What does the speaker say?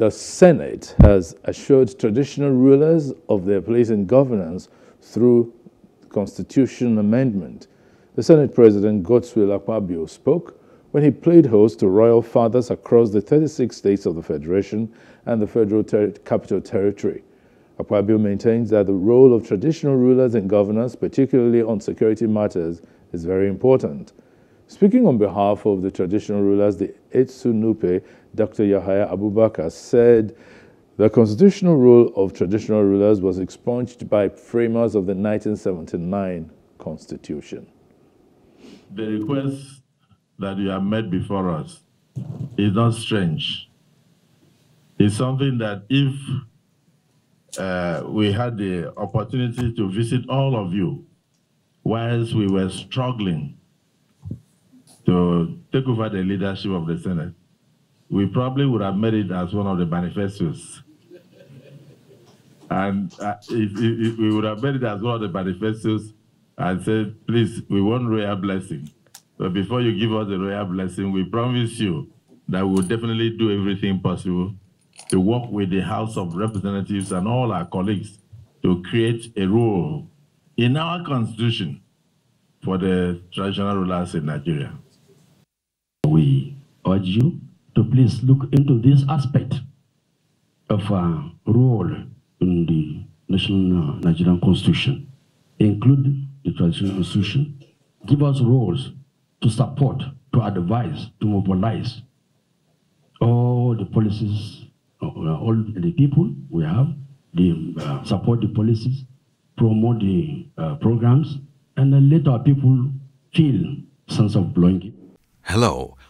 the Senate has assured traditional rulers of their place in governance through constitution amendment. The Senate President Godswill Akpabio spoke when he played host to royal fathers across the 36 states of the Federation and the Federal Capital Territory. Akpabio maintains that the role of traditional rulers in governance, particularly on security matters, is very important. Speaking on behalf of the traditional rulers, the Etsu Nupe, Dr. Yahaya Abubakar, said the constitutional role of traditional rulers was expunged by framers of the 1979 Constitution. The request that you have made before us is not strange. It's something that if we had the opportunity to visit all of you whilst we were struggling to take over the leadership of the Senate, we probably would have made it as one of the manifestos. And we would have made it as one of the manifestos and said, please, we want royal blessing. But before you give us the royal blessing, we promise you that we will definitely do everything possible to work with the House of Representatives and all our colleagues to create a rule in our constitution for the traditional rulers in Nigeria. We urge you to please look into this aspect of our role in the national Nigerian constitution, include the traditional constitution. Give us roles to support, to advise, to mobilize all the policies, all the people we have, support the policies, promote the programs, and then let our people feel a sense of belonging. Hello,